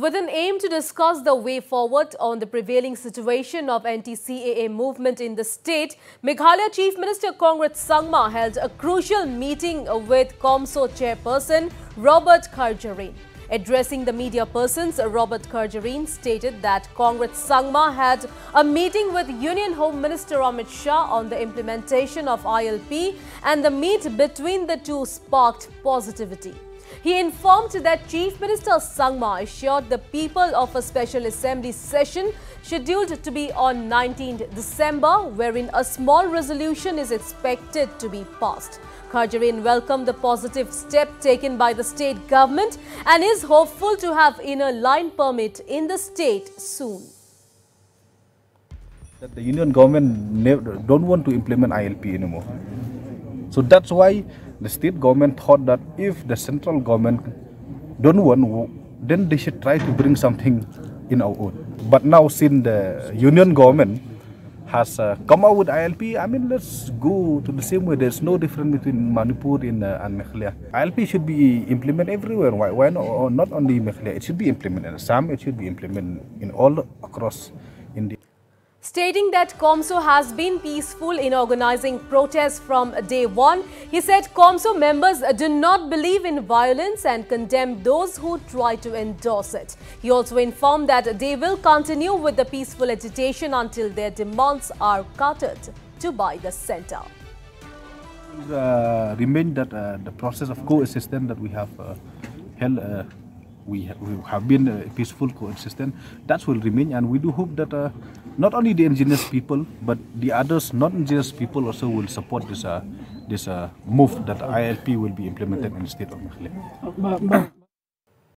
With an aim to discuss the way forward on the prevailing situation of anti-CAA movement in the state, Meghalaya Chief Minister Conrad Sangma held a crucial meeting with Comso chairperson Robert Kharjarin. Addressing the media persons, Robert Kharjarin stated that Conrad Sangma had a meeting with Union Home Minister Amit Shah on the implementation of ILP, and the meet between the two sparked positivity. He informed that Chief Minister Sangma assured the people of a special assembly session scheduled to be on 19th December, wherein a small resolution is expected to be passed. Kharjarin welcomed the positive step taken by the state government and is hopeful to have Inner Line Permit in the state soon. That the Union government don't want to implement ILP anymore. So that's why the state government thought that if the central government don't want, then they should try to bring something in our own. But now since the Union government has come out with ILP, I mean, let's go to the same way. There's no difference between Manipur and Meghalaya. ILP should be implemented everywhere. Why not? Or not only Meghalaya, it should be implemented in Assam, it should be implemented in all across India. Stating that Comso has been peaceful in organizing protests from day one, he said Comso members do not believe in violence and condemn those who try to endorse it. He also informed that they will continue with the peaceful agitation until their demands are catered to by the centre. Remain that the process of coexistence that we have held we have been peaceful coexistence, that will remain, and we do hope that not only the indigenous people but the others non-indigenous people also will support this move that ILP will be implemented in the state of Meghalaya.